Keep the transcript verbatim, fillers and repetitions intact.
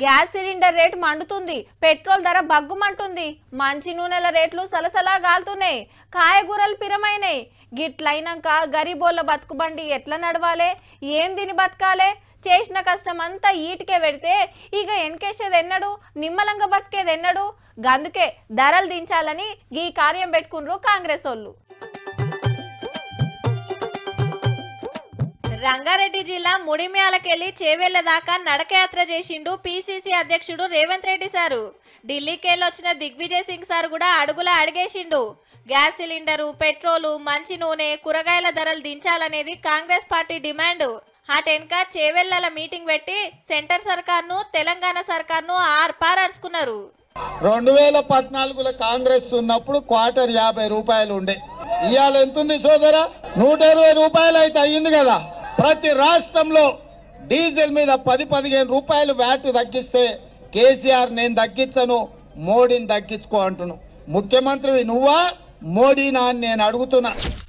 Gas cylinder rate మండుతుంది, petrol ధర బగ్గుమంటుంది, మంచి నూనెల రేట్లు సలసలా గాల్తున్నాయి, కాయగూరలు పిరమైనాయి. గిట్లైనాక గరీబోళ్ళ బతుకుబండి ఎట్లా నడవాలే, ఏం తిని బతకాలే? చేసిన కష్టం అంతా ఈటికే పెడితే ఇక ఎన్కేసేది ఎన్నడు, నిమ్మలంగా బతికేది ఎన్నడు? అందుకే ధరలు దించాలని ఈ కార్యం పెట్టుకున్నారు కాంగ్రెస్ వాళ్ళు. రంగారెడ్డి జిల్లా ముడిమ్యాలకెళ్లి చేవేళ్ల దాకా నడకయాత్ర చేసిండు పీసీసీ అధ్యక్షుడు రేవంత్ రెడ్డి సారు. ఢిల్లీకెళ్ళొచ్చిన దిగ్విజయ్ సింగ్ సార్ కూడా అడుగుల అడిగేసిండు. గ్యాస్ సిలిండరు, పెట్రోలు, మంచి నూనె, కూరగాయల ధరలు దించాలనేది కాంగ్రెస్ పార్టీ డిమాండ్. అటెన్కా చేవేళ్ల మీటింగ్ పెట్టి సెంటర్ సర్కార్ను, తెలంగాణ సర్కార్ను ఆర్పార్ అరుచుకున్నారు. రెండు వేల పద్నాలుగులో కాంగ్రెస్ ఉన్నప్పుడు క్వార్టర్ యాభై రూపాయలు ఉండే, ఇవాళ ఎంతుంది సోదరా? నూట ఇరవై రూపాయలు అయితే అయ్యింది కదా. ప్రతి రాష్ట్రంలో డీజిల్ మీద పది పదిహేను రూపాయలు వ్యాట్ తగ్గిస్తే కేసీఆర్ నేను తగ్గించను, మోడీని తగ్గించుకో అంటున్నాను. ముఖ్యమంత్రివి నువ్వా మోడీనా అని నేను అడుగుతున్నా.